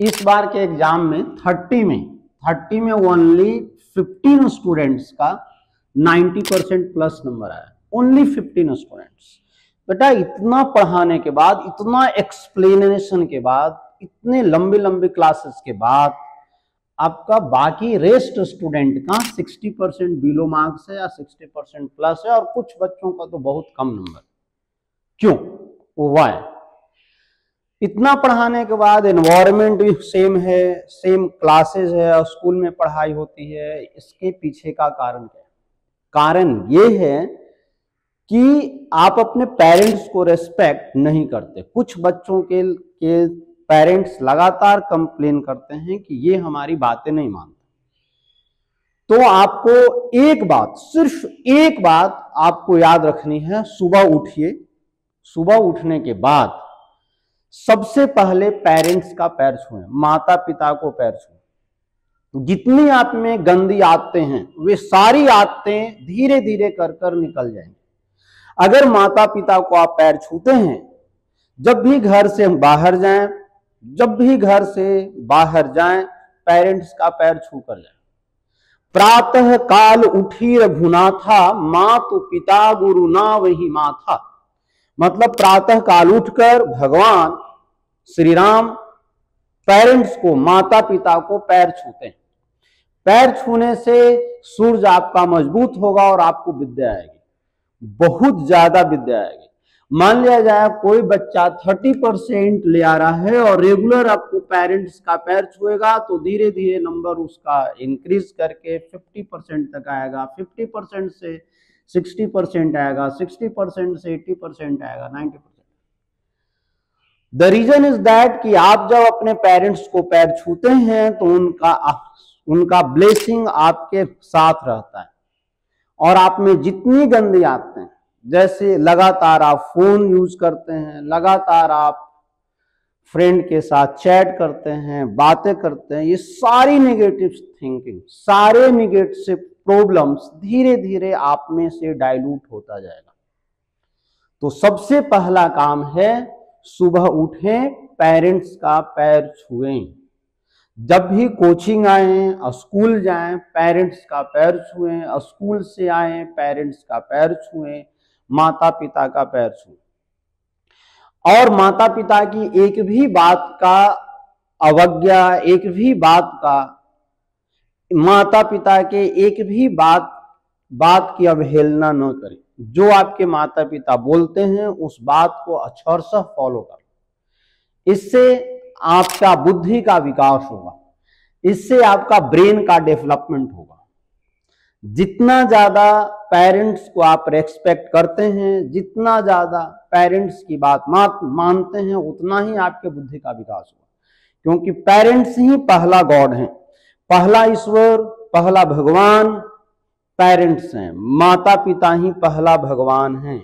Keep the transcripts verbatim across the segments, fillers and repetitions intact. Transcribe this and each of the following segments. इस बार के एग्जाम में थर्टी में थर्टी में ओनली फिफ्टीन स्टूडेंट्स का नाइंटी परसेंट प्लस नंबर आया। Only fifteen students. बेटा इतना पढ़ाने के बाद, इतना एक्सप्लेनेशन के बाद, इतने लंबी लंबी क्लासेस के बाद आपका बाकी रेस्ट स्टूडेंट का सिक्सटी परसेंट बिलो मार्क्स है या सिक्सटी परसेंट प्लस है और कुछ बच्चों का तो बहुत कम नंबर। क्यों? वाई? इतना पढ़ाने के बाद एनवायरमेंट भी सेम है, सेम क्लासेस है और स्कूल में पढ़ाई होती है। इसके पीछे का कारण क्या है? कारण ये है कि आप अपने पेरेंट्स को रेस्पेक्ट नहीं करते। कुछ बच्चों के के पेरेंट्स लगातार कंप्लेन करते हैं कि ये हमारी बातें नहीं मानते। तो आपको एक बात, सिर्फ एक बात आपको याद रखनी है। सुबह उठिए, सुबह उठने के बाद सबसे पहले पेरेंट्स का पैर छुएं, माता पिता को पैर छुएं। जितनी आप में गंदी आदतें हैं वे सारी आदतें धीरे धीरे कर कर निकल जाएंगी। अगर माता पिता को आप पैर छूते हैं, जब भी घर से बाहर जाएं, जब भी घर से बाहर जाएं, पेरेंट्स का पैर छू कर जाएं। प्रातः काल उठी रघुनाथा, मातु पिता गुरु ना वही माथा। मतलब प्रातः काल उठकर भगवान श्री राम पेरेंट्स को, माता पिता को पैर छूते हैं। पैर छूने से सूर्य आपका मजबूत होगा और आपको विद्या आएगी, बहुत ज्यादा विद्या आएगी। मान लिया जाए कोई बच्चा थर्टी परसेंट ले आ रहा है और रेगुलर आपको पेरेंट्स का पैर छुएगा तो धीरे धीरे नंबर उसका इंक्रीज करके फिफ्टी परसेंट तक आएगा। फिफ्टी परसेंट से सिक्सटी परसेंट आएगा, सिक्सटी परसेंट से एटी परसेंट आएगा, ninety percent. The reason is that कि आप जब अपने पेरेंट्स को पैर छूते हैं तो उनका उनका ब्लेसिंग आपके साथ रहता है और आप में जितनी गंदी आते हैं, जैसे लगातार आप फोन यूज करते हैं, लगातार आप फ्रेंड के साथ चैट करते हैं, बातें करते हैं, ये सारी नेगेटिव थिंकिंग, सारे नेगेटिव प्रॉब्लम्स धीरे धीरे आप में से डाइल्यूट होता जाएगा। तो सबसे पहला काम है सुबह उठें, पेरेंट्स का पैर छुएं। जब भी कोचिंग आएं और स्कूल जाएं, पेरेंट्स का पैर छुएं। और स्कूल से आएं, पेरेंट्स का पैर छुएं, माता पिता का पैर छूएं। और माता पिता की एक भी बात का अवज्ञा, एक भी बात का, माता पिता के एक भी बात बात की अवहेलना न करें। जो आपके माता पिता बोलते हैं उस बात को अक्षरशः फॉलो करें। इससे आपका बुद्धि का विकास होगा, इससे आपका ब्रेन का डेवलपमेंट होगा। जितना ज्यादा पेरेंट्स को आप रेस्पेक्ट करते हैं, जितना ज्यादा पेरेंट्स की बात मानते हैं, उतना ही आपके बुद्धि का विकास होगा। क्योंकि पेरेंट्स ही पहला गॉड है, पहला ईश्वर, पहला भगवान पेरेंट्स हैं। माता पिता ही पहला भगवान हैं।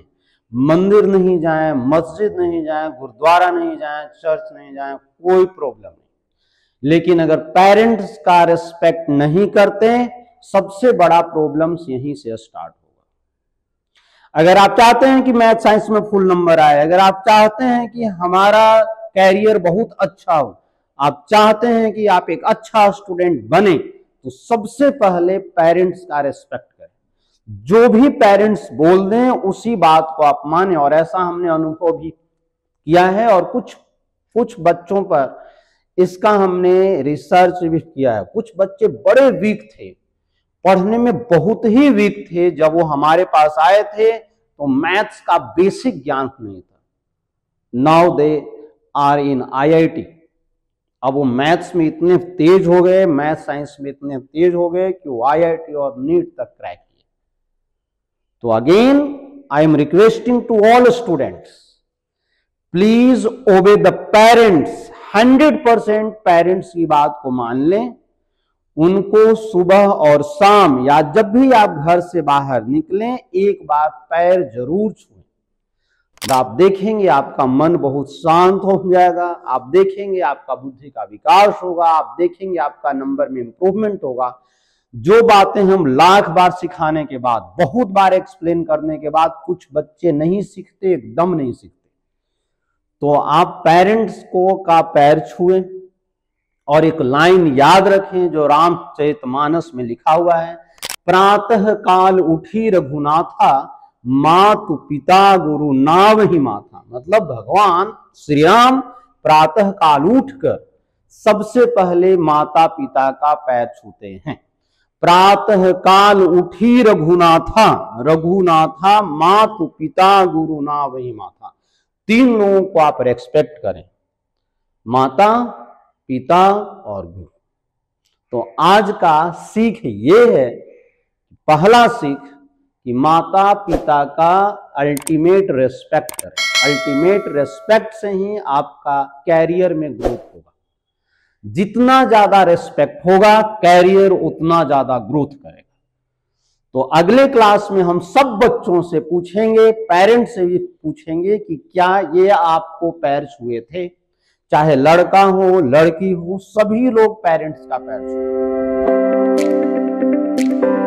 मंदिर नहीं जाएं, मस्जिद नहीं जाएं, गुरुद्वारा नहीं जाएं, चर्च नहीं जाएं, कोई प्रॉब्लम नहीं। लेकिन अगर पेरेंट्स का रिस्पेक्ट नहीं करते, सबसे बड़ा प्रॉब्लम्स यहीं से स्टार्ट होगा। अगर आप चाहते हैं कि मैथ साइंस में फुल नंबर आए, अगर आप चाहते हैं कि हमारा कैरियर बहुत अच्छा हो, आप चाहते हैं कि आप एक अच्छा स्टूडेंट बने, तो सबसे पहले पेरेंट्स का रेस्पेक्ट करें। जो भी पेरेंट्स बोल दें उसी बात को आप माने। और ऐसा हमने अनुभव भी किया है और कुछ कुछ बच्चों पर इसका हमने रिसर्च भी किया है। कुछ बच्चे बड़े वीक थे, पढ़ने में बहुत ही वीक थे। जब वो हमारे पास आए थे तो मैथ्स का बेसिक ज्ञान नहीं था। Now they are in I I T. अब वो मैथ्स में इतने तेज हो गए, मैथ साइंस में इतने तेज हो गए कि वो आई आई टी और नीट तक क्रैक किए। तो again I am requesting to all students, please obey the parents. Hundred percent parents की बात को मान लें। उनको सुबह और शाम या जब भी आप घर से बाहर निकलें, एक बार पैर जरूर छुएं। तो आप देखेंगे आपका मन बहुत शांत हो जाएगा, आप देखेंगे आपका बुद्धि का विकास होगा, आप देखेंगे आपका नंबर में इंप्रूवमेंट होगा। जो बातें हम लाख बार सिखाने के बाद, बहुत बार एक्सप्लेन करने के बाद कुछ बच्चे नहीं सीखते, एकदम नहीं सीखते। तो आप पेरेंट्स को का पैर छुएं, और एक लाइन याद रखें जो रामचरित मानस में लिखा हुआ है, प्रातः काल उठी रघुनाथा मातु पिता गुरु नावहि माथा। मतलब भगवान श्री राम प्रातः काल उठकर सबसे पहले माता पिता का पैर छूते हैं। प्रातः काल उठी रघुनाथा, रघुनाथा मातु पिता गुरु नावहि माथा। तीन लोगों को आप रेस्पेक्ट करें, माता पिता और गुरु। तो आज का सीख ये है, पहला सीख कि माता पिता का अल्टीमेट रेस्पेक्ट करें। अल्टीमेट रेस्पेक्ट से ही आपका कैरियर में ग्रोथ होगा। जितना ज्यादा रेस्पेक्ट होगा कैरियर उतना ज्यादा ग्रोथ करेगा। तो अगले क्लास में हम सब बच्चों से पूछेंगे, पेरेंट्स से भी पूछेंगे कि क्या ये आपको पैर छुए थे। चाहे लड़का हो लड़की हो, सभी लोग पेरेंट्स का पैर छूएं।